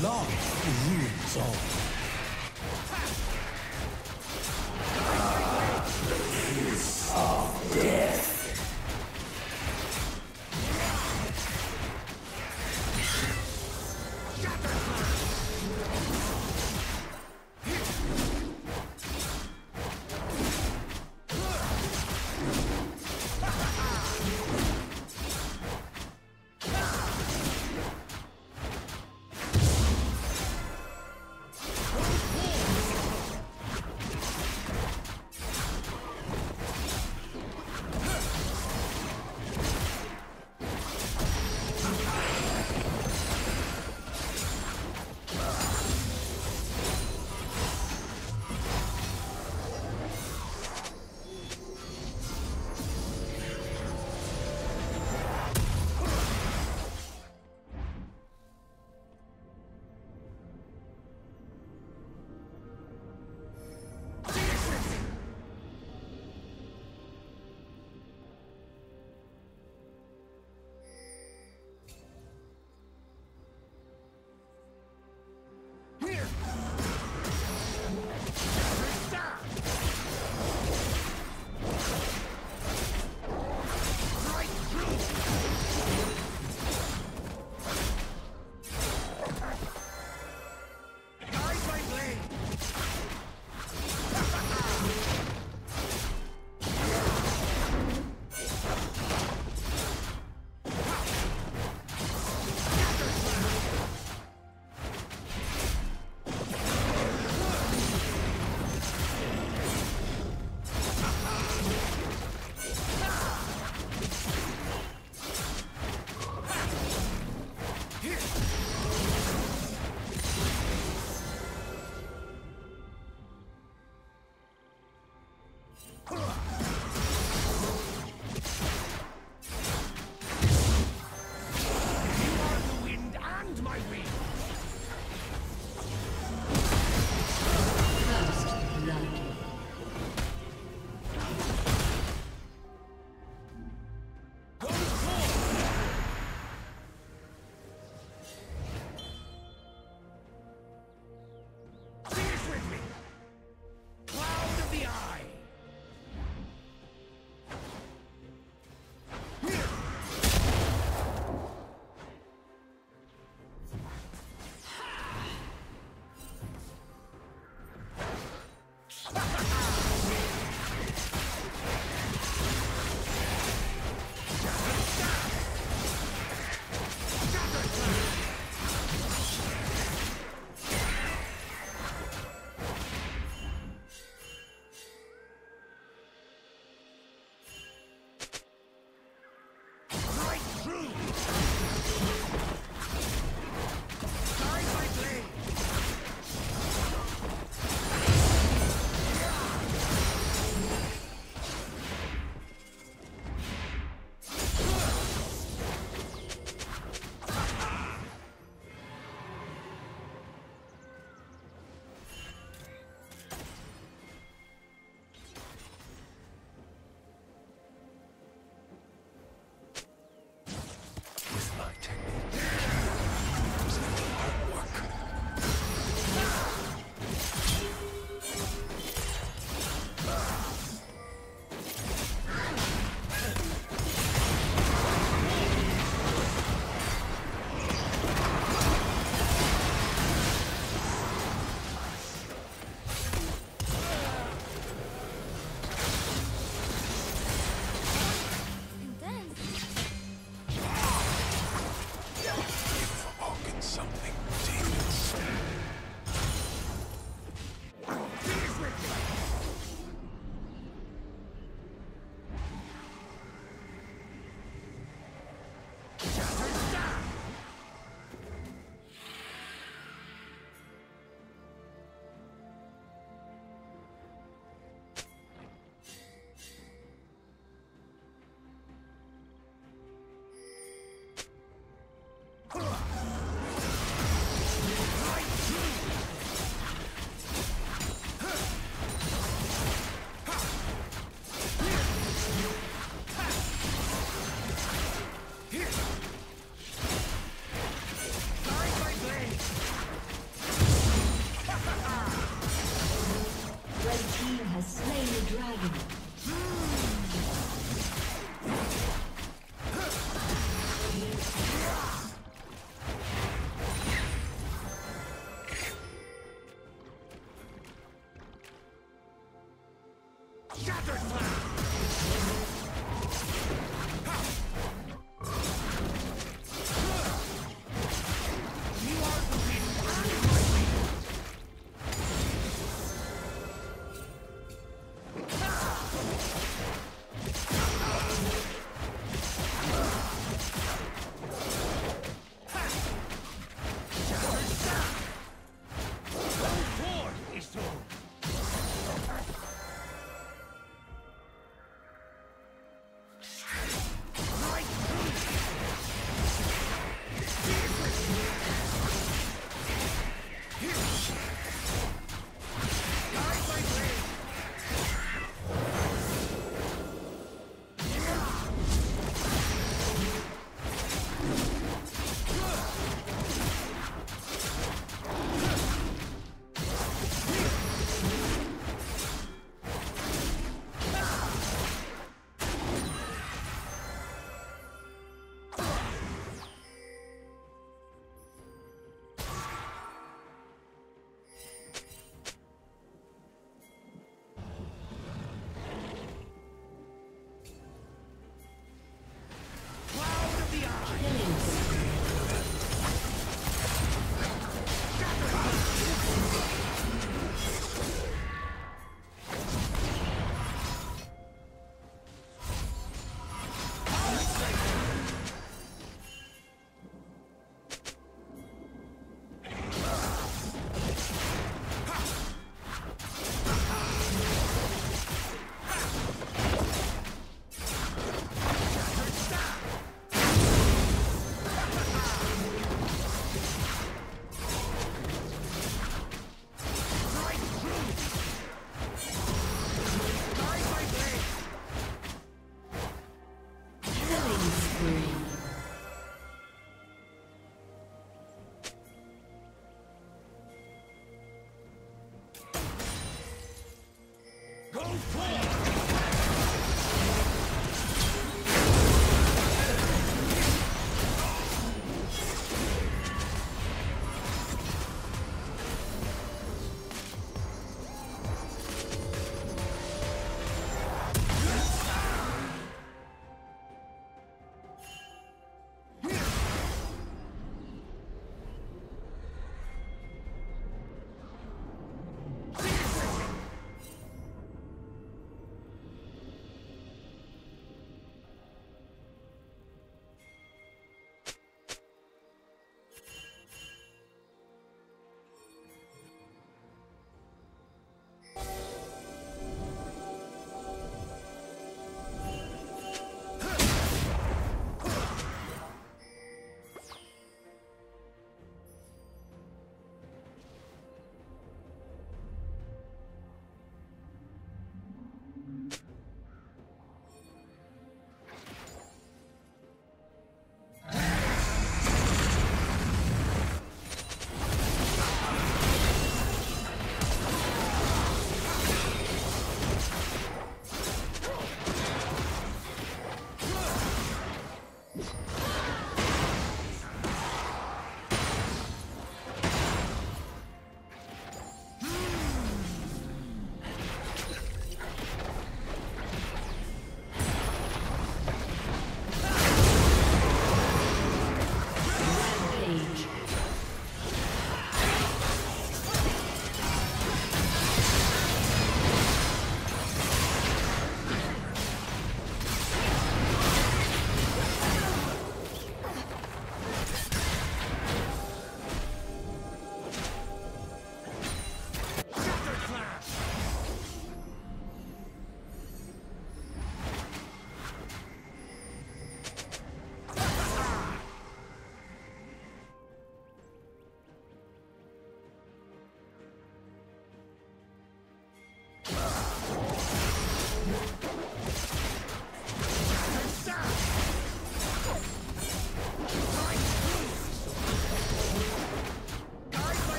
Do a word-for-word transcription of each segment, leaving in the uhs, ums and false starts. Lost ruins all. Of death.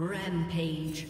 Rampage.